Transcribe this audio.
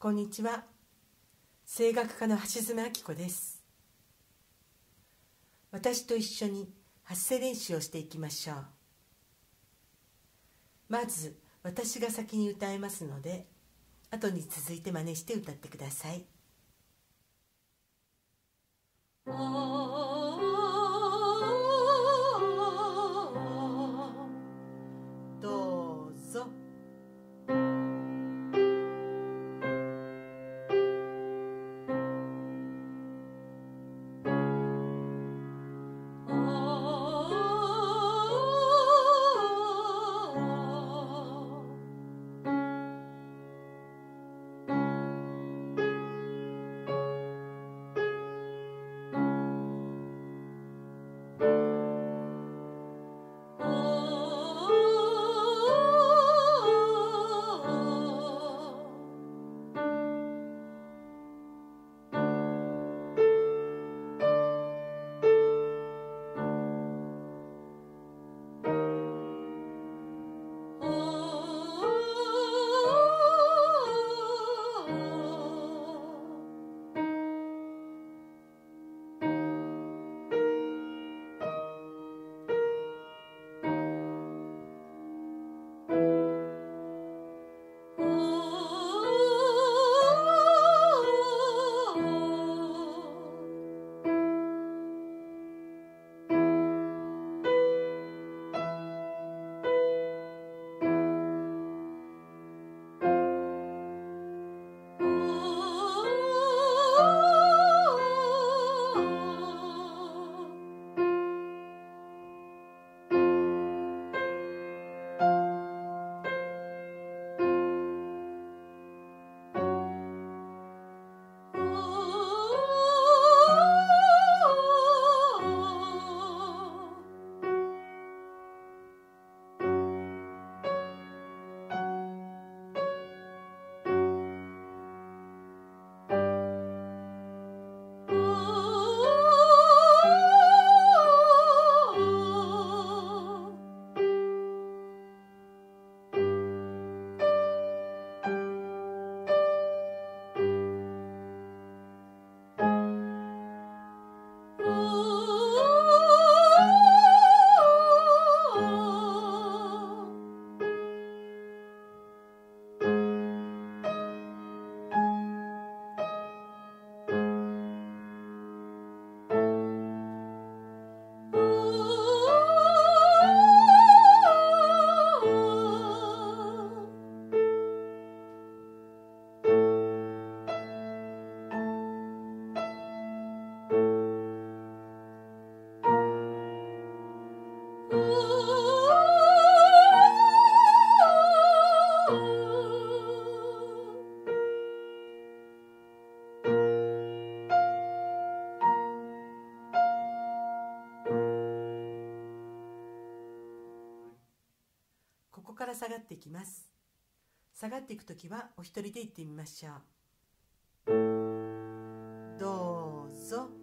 こんにちは、声楽家の橋爪亜希子です。私と一緒に発声練習をしていきましょう。まず私が先に歌いますので、後に続いて真似して歌ってください。どうぞ。ここから下がっていきます。下がっていくときはお一人で行ってみましょう。どうぞ。